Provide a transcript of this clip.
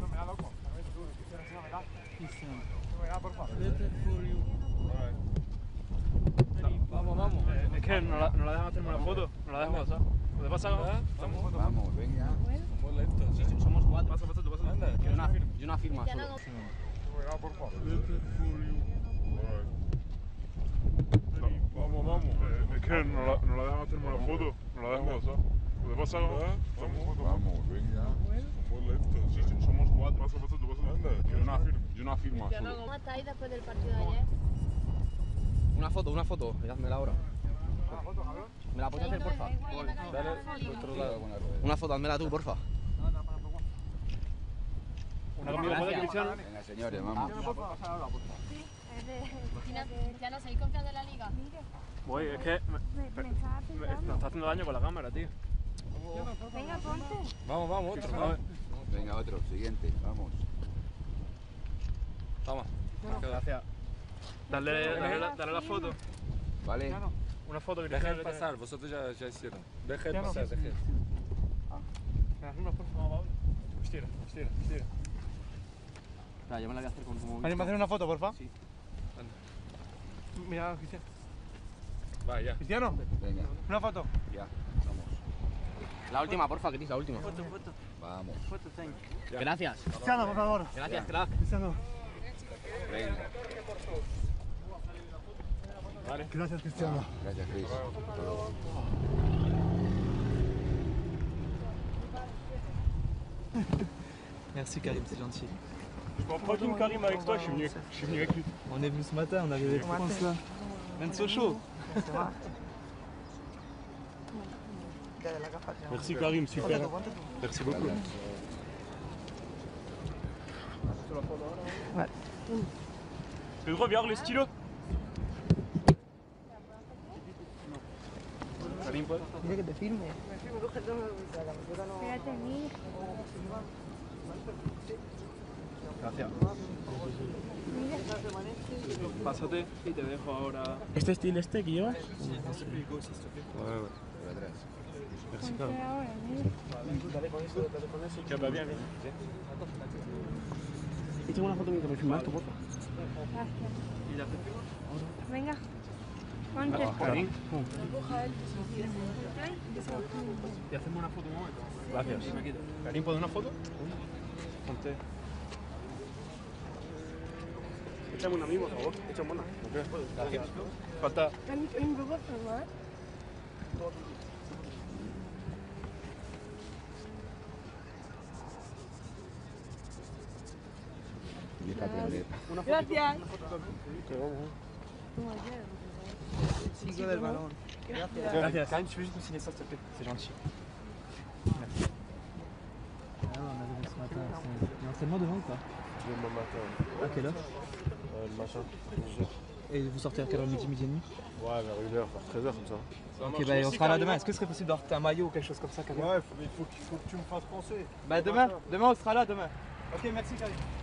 No me da loco. A ver, tú, si no me da. No me da, por favor. Vamos, vamos. Es que no la dejan terminar la foto. No la dejan pasar. ¿Te pasa? Vamos, venga. Somos lentos. Somos cuatro. Pasa tú, pasa. Yo no afirmo solo. No me da, por favor. Vamos, vamos. Es que no la dejan terminar la foto. No la dejan pasar. ¿Te pasa? Vamos, venga. Somos lentos. Sí, somos cuatro. Pasa tú, pasa. Yo no afirmo solo. ¿Cómo estáis después del partido de ayer? Una foto, házmela ahora. ¿Una foto, cabrón? ¿Me la puedes hacer, porfa? Una foto, házmela tú, porfa. Una conmigo, ¿puedes, Cristiano? Venga, señores, vamos. Sí, es de... Cristiano, ¿seguís confiando en la liga? Voy, es que... Me está haciendo daño con la cámara, tío. Venga, ponte. Vamos, otro. Venga, otro, siguiente, vamos. Toma. Gracias. Dale la foto. Vale. Una foto que dejen pasar, vosotros ya hicieron. Dejen pasar, dejen. Estira. Claro, yo me la voy a hacer con tu móvil. ¿Alguien va a hacer una foto, porfa? Sí. Anda. Mira, Cristiano. Va, ya. ¿Cristiano? Venga. ¿Una foto? Ya, vamos. La última, porfa, Cris, la última. Foto. Vamos. Foto, thank you. Gracias. Cristiano, por favor. Gracias, crack. Cristiano. Venga. Vale. Gracias, Cristiano. Gracias, Cris. Merci Karim, c'est gentil. Je prends fucking Karim avec toi, je suis venu avec lui. On est venu ce matin, on avait des France là. Même Sochaux. Merci Karim, super. Merci beaucoup. Ouais. Pedro, viens voir le stylo. Mira que te firme. Espérate a mí. Gracias. Pásate y te dejo ahora. ¿Este estilo que llevas? Sí, no sé. Bueno, atrás. Merci, claro. Que va bien. Échame una foto mía que me firmas tu foto. Gracias. ¿Y la firmas? Venga. Ponte. Y hacemos una foto un momento. Gracias. Karim, ¿puedes una foto? Ponte. Échame una a mí, por favor. Échame una. Gracias. Falta. Gracias. Sigo del balón. Gracias. Karim, tu peux juste me signer ça, s'il te plaît? C'est gentil. Merci. Ah, on a devant ce matin. Il y a un enseignement devant ou pas? Demain matin. À quelle heure? Le matin. 12h. Et vous sortez à quelle heure? Midi et demi? Ouais, vers 1h, vers 13h comme ça. Ok, bah on sera là demain. Est-ce que ce serait possible d'avoir un maillot ou quelque chose comme ça, Karim? Ouais, mais il faut que tu me fasses penser. Bah demain on sera là demain. Ok, merci Karim.